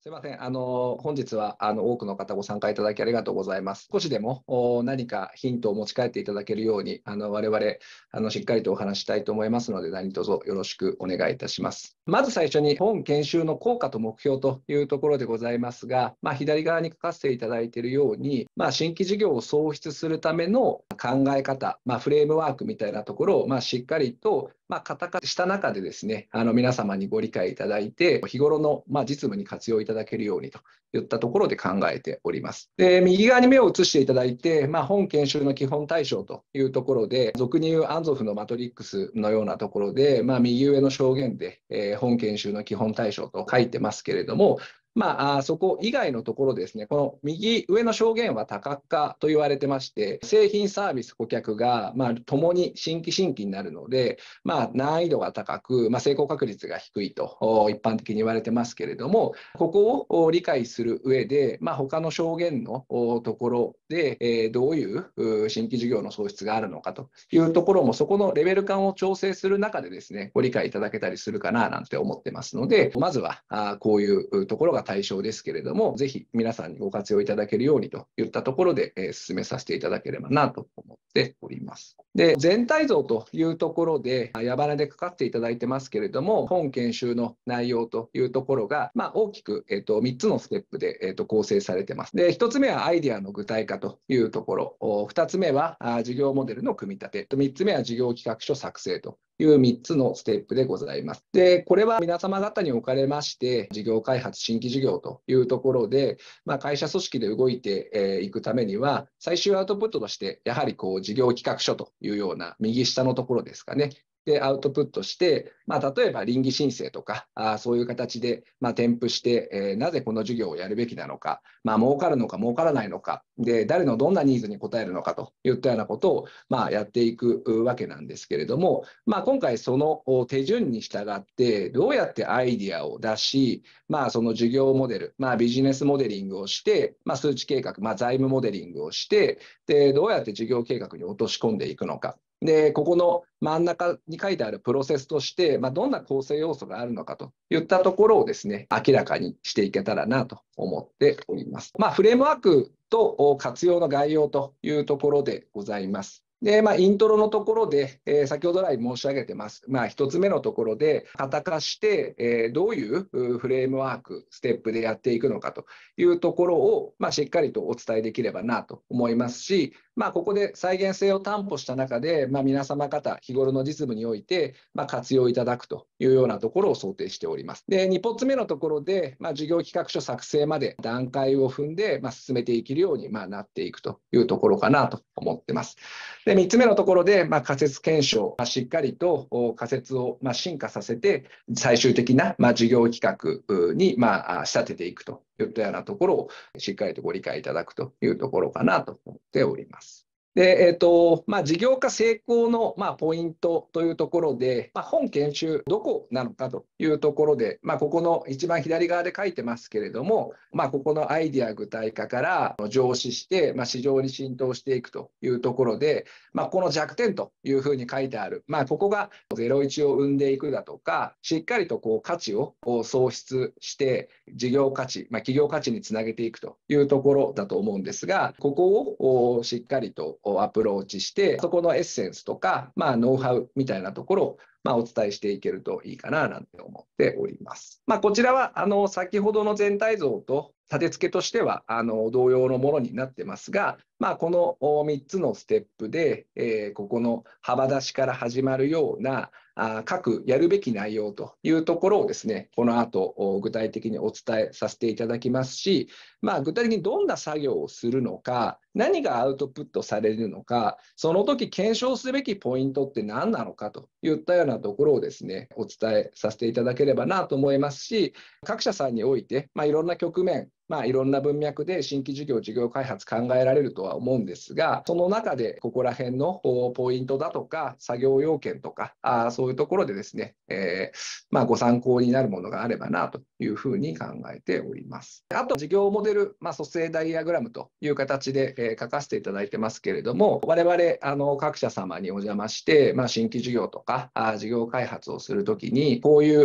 すいません。本日は多くの方ご参加いただきありがとうございます。少しでも何かヒントを持ち帰っていただけるように、我々しっかりとお話したいと思いますので、何卒よろしくお願いいたします。まず最初に本研修の効果と目標というところでございますが、左側に書かせていただいているように、新規事業を創出するための考え方、フレームワークみたいなところをしっかりと型化した中でですね、皆様にご理解いただいて、日頃の実務に活用いただけるようにといったところで考えております。で、右側に目を移していただいて、本研修の基本対象というところで、俗に言うアンゾフのマトリックスのようなところで、右上の証言で、本研修の基本対象と書いてますけれども、そこ以外のところですね、この右上の証言は多角化と言われてまして、製品、サービス、顧客が共に新規になるので、難易度が高く、成功確率が低いと一般的に言われてますけれども、ここを理解する上で、他の証言のところでどういう新規事業の創出があるのかというところも、そこのレベル感を調整する中でですね、ご理解いただけたりするかななんて思ってますので、まずはこういうところが対象ですけれども、ぜひ皆さんにご活用いただけるようにといったところで、進めさせていただければなと思っております。で、全体像というところで矢花でかかっていただいてますけれども、本研修の内容というところが、大きく、3つのステップで、構成されてます。で、1つ目はアイデアの具体化というところ、2つ目は事業モデルの組み立て、3つ目は事業企画書作成という3つのステップでございます。で、これは皆様方におかれまして、事業開発、新規事業というところで、会社組織で動いていくためには、最終アウトプットとして、やはり事業企画書というような右下のところですかね。で、アウトプットして、例えば稟議申請とか、そういう形で添付して、なぜこの事業をやるべきなのか、儲かるのか儲からないのか、で、誰のどんなニーズに応えるのかといったようなことを、やっていくわけなんですけれども、今回その手順に従って、どうやってアイディアを出し、その事業モデル、ビジネスモデリングをして、数値計画、財務モデリングをして、で、どうやって事業計画に落とし込んでいくのか。で、ここの真ん中に書いてあるプロセスとして、どんな構成要素があるのかといったところをですね、明らかにしていけたらなと思っております。フレームワークと活用の概要というところでございます。で、イントロのところで、先ほど来申し上げてます。一つ目のところで、型化して、どういうフレームワーク、ステップでやっていくのかというところを、しっかりとお伝えできればなと思いますし、ここで再現性を担保した中で、皆様方、日頃の実務において、活用いただくというようなところを想定しております。で、2歩目のところで、事業企画書作成まで段階を踏んで、進めていけるように、なっていくというところかなと思ってます。で、3つ目のところで、仮説検証、しっかりと仮説を進化させて、最終的な事業企画に仕立てていくといったようなところをしっかりとご理解いただくというところかなと思っております。で、事業化成功の、ポイントというところで、本研修どこなのかというところで、ここの一番左側で書いてますけれども、ここのアイデア具体化から上司して、市場に浸透していくというところで、この弱点というふうに書いてある、ここが01を生んでいくだとか、しっかりと価値を創出して、事業価値、企業価値につなげていくというところだと思うんですが、ここをしっかりとアプローチして、そこのエッセンスとか、ノウハウみたいなところをお伝えしていけるといいかななんて思っております。こちらは先ほどの全体像と立て付けとしては同様のものになってますが、この3つのステップで、ここの幅出しから始まるような各やるべき内容というところをですね、この後具体的にお伝えさせていただきますし、具体的にどんな作業をするのか、何がアウトプットされるのか、その時検証すべきポイントって何なのかといったようなところをですね、お伝えさせていただければなと思いますし、各社さんにおいて、いろんな局面、まあ、いろんな文脈で新規事業、事業開発考えられるとは思うんですが、その中でここら辺のポイントだとか作業要件とか、そういうところでですね、まあ、ご参考になるものがあればなというふうに考えております。あと事業モデル、まあ、組成ダイアグラムという形で、書かせていただいてますけれども、我々各社様にお邪魔して、まあ、新規事業とか事業開発をするときにこうい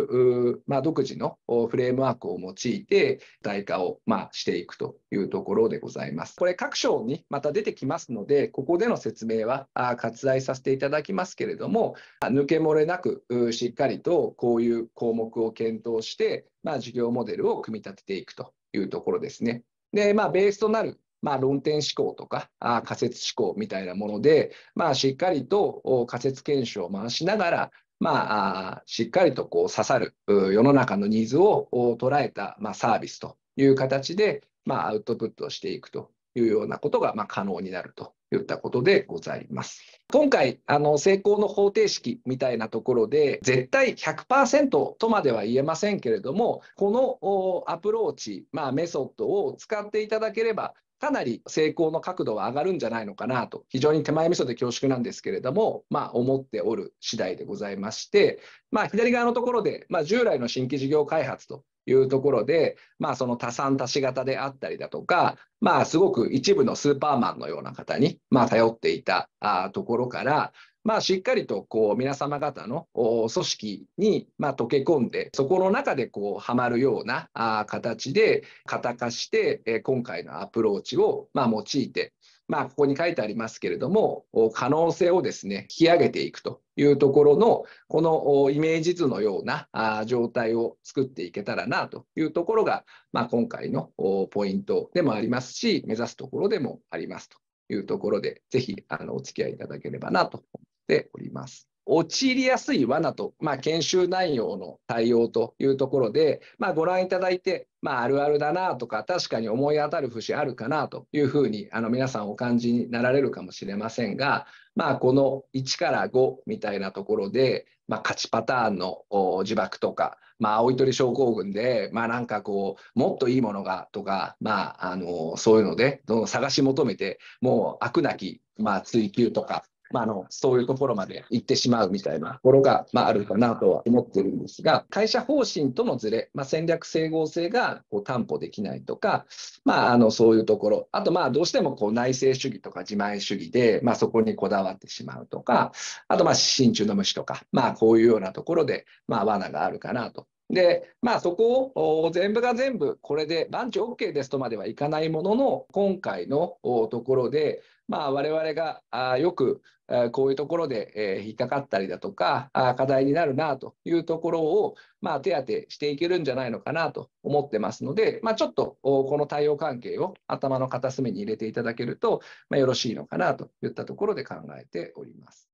う、まあ、独自のフレームワークを用いて代価をまあしていくというところでございます。これ各章にまた出てきますので、ここでの説明は割愛させていただきますけれども、抜け漏れなくしっかりとこういう項目を検討して、まあ、事業モデルを組み立てていくというところですね。で、まあ、ベースとなるまあ、論点思考とか仮説思考みたいなもので、まあ、しっかりと仮説検証を回しながら、まあ、しっかりとこう刺さる世の中のニーズを捉えた、まあ、サービスという形で、まあ、アウトプットしていくというようなことが、まあ、可能になるといったことでございます。今回成功の方程式みたいなところで絶対 100% とまでは言えませんけれども、このアプローチ、まあ、メソッドを使っていただければかなり成功の角度は上がるんじゃないのかなと、非常に手前味噌で恐縮なんですけれども、まあ、思っておる次第でございまして、まあ、左側のところで、まあ、従来の新規事業開発というところで、まあ、その多産多死型であったりだとか、まあ、すごく一部のスーパーマンのような方に、まあ、頼っていたところから、まあ、しっかりとこう皆様方の組織にまあ溶け込んで、そこの中でこうはまるような形で型化して、今回のアプローチをまあ用いて、まあ、ここに書いてありますけれども、可能性をですね、引き上げていくというところの、このイメージ図のような状態を作っていけたらなというところが、まあ、今回のポイントでもありますし、目指すところでもありますというところで、ぜひお付き合いいただければなと。ております。陥りやすい罠と、まあ、研修内容の対応というところで、まあ、ご覧いただいて、まあ、あるあるだなとか、確かに思い当たる節あるかなというふうに皆さんお感じになられるかもしれませんが、まあ、この1から5みたいなところで、まあ、勝ちパターンの自爆とか、まあ、青い鳥症候群で、まあ、なんかこうもっといいものがとか、まあ、そういうのでどんどん探し求めて、もう飽くなき、まあ、追求とか。まあ、そういうところまで行ってしまうみたいなところが、まあ、あるかなとは思ってるんですが、会社方針とのずれ、まあ、戦略整合性がこう担保できないとか、まあ、そういうところ、あとまあどうしてもこう内政主義とか自前主義で、まあ、そこにこだわってしまうとか、あとまあ真鍮の虫とか、まあ、こういうようなところで、まあ、罠があるかなと。で、まあ、そこを全部が全部これで万事 OK ですとまではいかないものの、今回のところで、まあ、我々がよくこういうところで引っかかったりだとか課題になるなというところを、まあ、手当てしていけるんじゃないのかなと思ってますので、まあ、ちょっとこの対応関係を頭の片隅に入れていただけると、まあ、よろしいのかなといったところで考えております。